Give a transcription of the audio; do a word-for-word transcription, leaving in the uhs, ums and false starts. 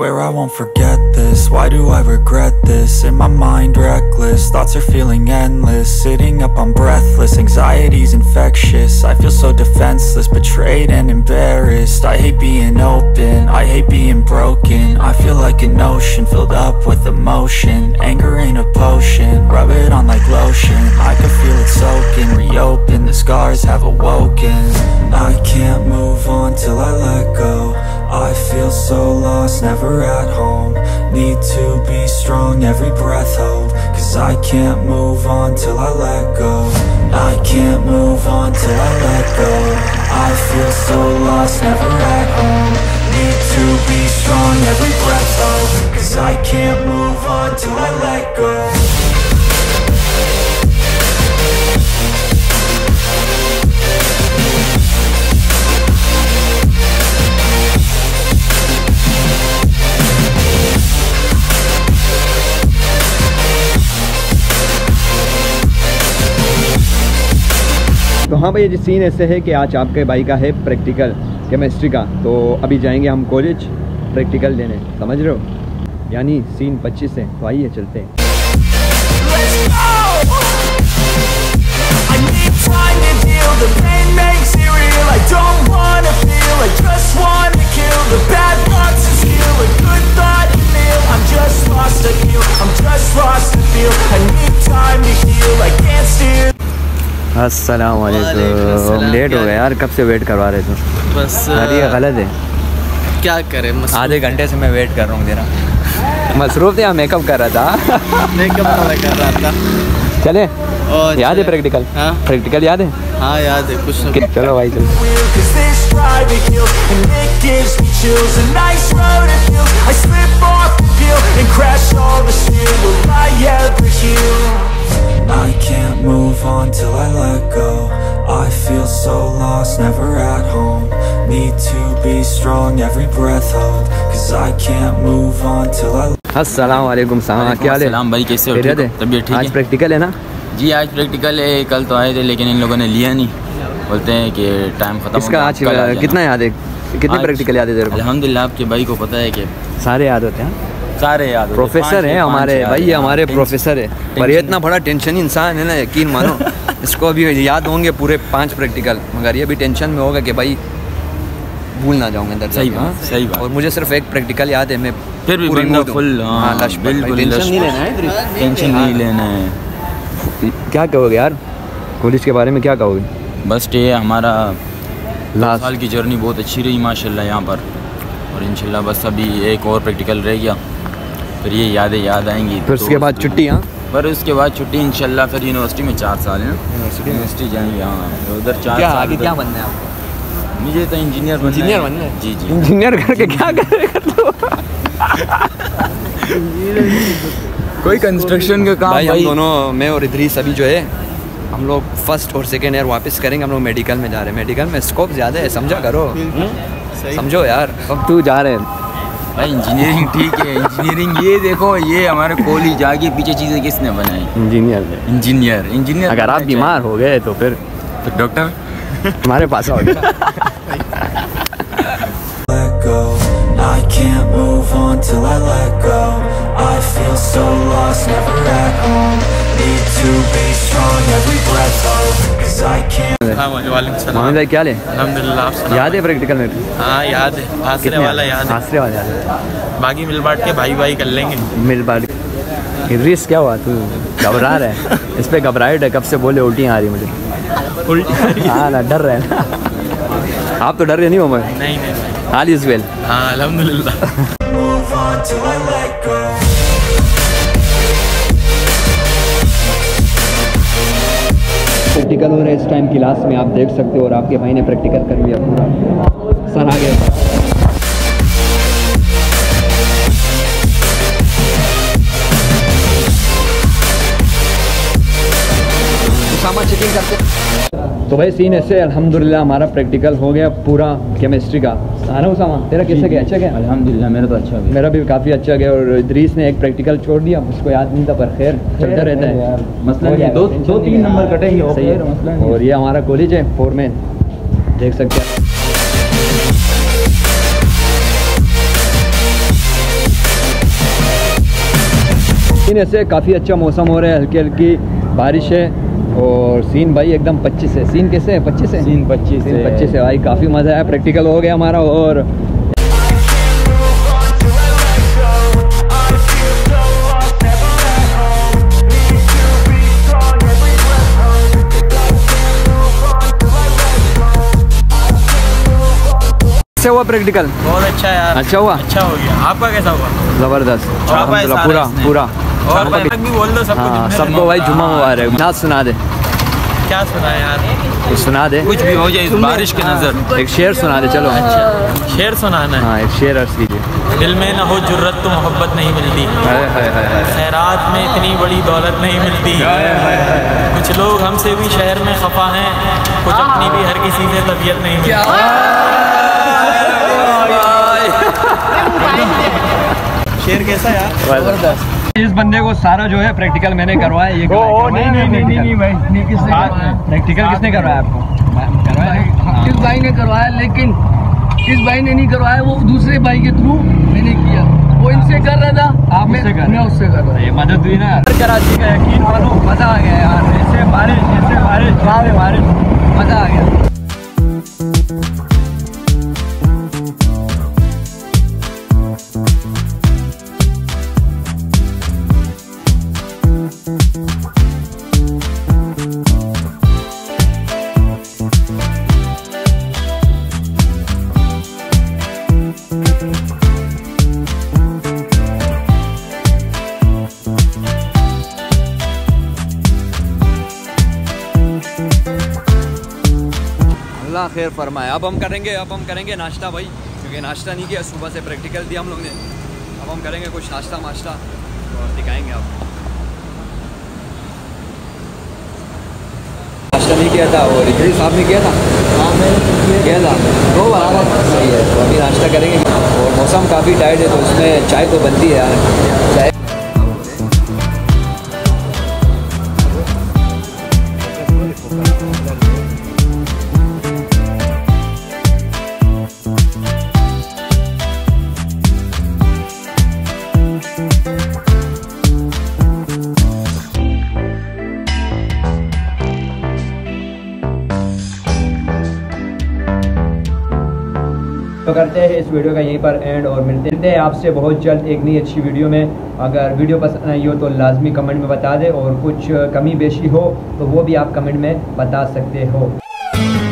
Swear I won't forget this. Why do I regret this? In my mind reckless, thoughts are feeling endless. Sitting up, I'm breathless, anxiety's infectious. I feel so defenseless, betrayed and embarrassed. I hate being open, I hate being broken. I feel like an ocean, filled up with emotion. Anger ain't a potion, rub it on like lotion. I can feel it soaking, reopen, the scars have awoken. I can't move on till I let go. I feel so lost, never at home. Need to be strong, every breath hold. Cause I can't move on till I let go. I can't move on till I let go. I feel so lost, never at home. Need to be strong, every breath hold. Cause I can't move on till I let go. तो हाँ भाई, ये scene ऐसे है कि आज आपके भाई का है प्रैक्टिकल केमिस्ट्री का, तो अभी जाएंगे हम कॉलेज प्रैक्टिकल देने, समझ रहे हो, यानी सीन पच्चीस है। तो आइए चलते हैं। अस्सलाम वालेकुम। लेट हो गया यार, कब से वेट करवा रहे थे। बस ये गलत है, क्या करें, आधे घंटे से मैं वेट कर रहा हूँ तेरा। मसरूफ़ थे, यहाँ मेकअप कर रहा था। मेकअप कर रहा था चले। और याद है प्रैक्टिकल? हाँ प्रैक्टिकल याद है। हाँ याद है, कुछ चलो भाई चलो। I can't move on till I let go. I feel so lost, never at home. Need to be strong, every breath hold. Cause I can't move on till I. अस्सलाम वालेकुम साहब, क्या हाल है? सलाम भाई, कैसे हो? तबीयत ठीक है? आज प्रैक्टिकल है ना? जी आज प्रैक्टिकल है, कल तो आए थे लेकिन इन लोगों ने लिया नहीं, बोलते हैं कि टाइम खत्म। इसका आज कितना याद है, कितने प्रैक्टिकल याद है तेरे को? अल्हम्दुलिल्लाह आपके भाई को पता है कि सारे याद होते हैं, सारे याद। प्रोफेसर है हमारे भाई, ये हमारे प्रोफेसर है, पर ये इतना बड़ा टेंशन इंसान है ना, यकीन मानो इसको अभी याद होंगे पूरे पांच प्रैक्टिकल, मगर ये भी टेंशन में होगा कि भाई भूल ना जाऊंगा अंदर। सही बात, सही बात। और मुझे सिर्फ एक प्रैक्टिकल याद है, मैं फिर भी फुल टेंशन नहीं लेना है, टेंशन नहीं लेना है। क्या कहोगे यार कॉलेज के बारे में, क्या कहोगे? बस ये हमारा लास्ट साल की जर्नी बहुत अच्छी रही माशाल्लाह यहाँ पर, और इंशाल्लाह बस अभी एक और प्रैक्टिकल रह गया, फिर ये यादें याद आएंगी। फिर उसके बाद छुट्टी। हाँ पर उसके बाद छुट्टी इंशाल्लाह, फिर यूनिवर्सिटी में चार साल है ना, यूनिवर्सिटी जाएंगे। हाँ उधर चार क्या, साल आगे क्या बनना है? मुझे तो इंजीनियर बनना, इंजीनियर बनना है। जी जी, इंजीनियर करके क्या करेगा तो कोई कंस्ट्रक्शन का काम। भाई हम दोनों, मैं और इधरीस, अभी जो है हम लोग फर्स्ट और सेकेंड ईयर वापस करेंगे, हम लोग मेडिकल में जा रहे हैं। मेडिकल में स्कोप ज़्यादा है, समझा करो, समझो यार। अब तू जा रहे हैं भाई इंजीनियरिंग, ठीक है इंजीनियरिंग। ये देखो ये हमारे कॉलेज आगे पीछे चीज़ें किसने बनाई? इंजीनियर ने। इंजीनियर इंजीनियर अगर आप बीमार हो गए तो फिर तो डॉक्टर हमारे पास आओगे। भाई क्या ले? अल्हम्दुलिल्लाह। याद है प्रैक्टिकल में? हाँ याद है, आसरे वाला याद है, आसरे वाला याद है। बाकी मिल बांट के भाई भाई कर लेंगे। मिल बांट के। इदरीस क्या हुआ, तू घबरा रहा है? इस पे घबराहट है, कब से बोले उल्टियाँ आ रही मुझे, उल्टी। हाँ ना, डर रहे हैं आप? तो डर रहे नहीं हो? मैं नहीं नहीं, ऑल इज वेल। हाँ अल्हम्दुलिल्लाह। प्रैक्टिकल हो रहा है इस टाइम क्लास में, आप देख सकते हो, और आपके भाई ने प्रैक्टिकल कर लिया पूरा, सर आ गया। चेकिंग करते। तो भाई सीन ऐसे, अल्हम्दुलिल्लाह हमारा प्रैक्टिकल हो गया पूरा केमिस्ट्री का। है ना उसामा, तेरा कैसे गया? अच्छा गया अल्हम्दुलिल्लाह, मेरा तो अच्छा गया, मेरा भी काफ़ी अच्छा गया। और इदरीस ने एक प्रैक्टिकल छोड़ दिया, उसको याद नहीं था, पर खैर चलता रहता है, मसला नहीं है। दो दो तीन नंबर कटेंगे, सही है। और ये हमारा कॉलेज है फोरमैन, देख सकते हैं। सीन ऐसे काफ़ी अच्छा मौसम हो रहा है, हल्की हल्की बारिश है और सीन भाई एकदम पच्चीस है। सीन कैसे है? पच्चीस है सीन, पच्चीस सीन पच्चीस है भाई। काफ़ी मज़ा आया, प्रैक्टिकल हो गया हमारा। और अच्छा हुआ प्रैक्टिकल, बहुत अच्छा यार। अच्छा हुआ, अच्छा हो गया। आपका कैसा हुआ? जबरदस्त पूरा पूरा। और भी बोल दो सबको, हाँ, सबको भाई जुम्मा मुबारक। नाच सुना दे। क्या सुना यार? सुना दे कुछ भी हो जाए इस बारिश की नजर। एक शेर सुना दे। चलो अच्छा शेर सुनाना है। हाँ एक शेर अर्ज कीजिए। दिल में न हो जुर्रत तो मोहब्बत नहीं मिलती, खैरात में इतनी बड़ी दौलत नहीं मिलती। कुछ लोग हमसे भी शहर में खफा हैं, कुछ अपनी भी हर किसी से तबीयत नहीं मिलती। शेर कैसा यार? इस बंदे को सारा जो है प्रैक्टिकल मैंने करवाया। ये नहीं नहीं नहीं नहीं भाई, नहीं प्रैक्टिकल किसने करवाया आपको? करवाया किस भाई ने करवाया? लेकिन किस भाई ने नहीं करवाया, वो दूसरे भाई के थ्रू मैंने किया। वो इनसे कर रहा था, आप उससे कर, मैं उससे कर रहा था। मदद हुई ना कराची का, यकीन मानो मजा आ गया यार। ऐसे बारिश, ऐसे बारिश, वाह बारिश, मजा आ गया। अल्लाह खैर फरमाए। अब हम करेंगे अब हम करेंगे नाश्ता भाई, क्योंकि नाश्ता नहीं किया। सुबह से प्रैक्टिकल दिया हम लोग ने, अब हम करेंगे कुछ नाश्ता माश्ता और दिखाएंगे आपको। नाश्ता नहीं किया था और इधर साहब ने किया था। हाँ मैंने किया था, दो बार सही है। तो अभी नाश्ता करेंगे और मौसम काफ़ी टाइट है तो उसमें चाय तो बनती है यार। चाय तो करते हैं इस वीडियो का यहीं पर एंड और मिलते हैं आपसे बहुत जल्द एक नई अच्छी वीडियो में। अगर वीडियो पसंद आई हो तो लाजमी कमेंट में बता दें और कुछ कमी बेशी हो तो वो भी आप कमेंट में बता सकते हो।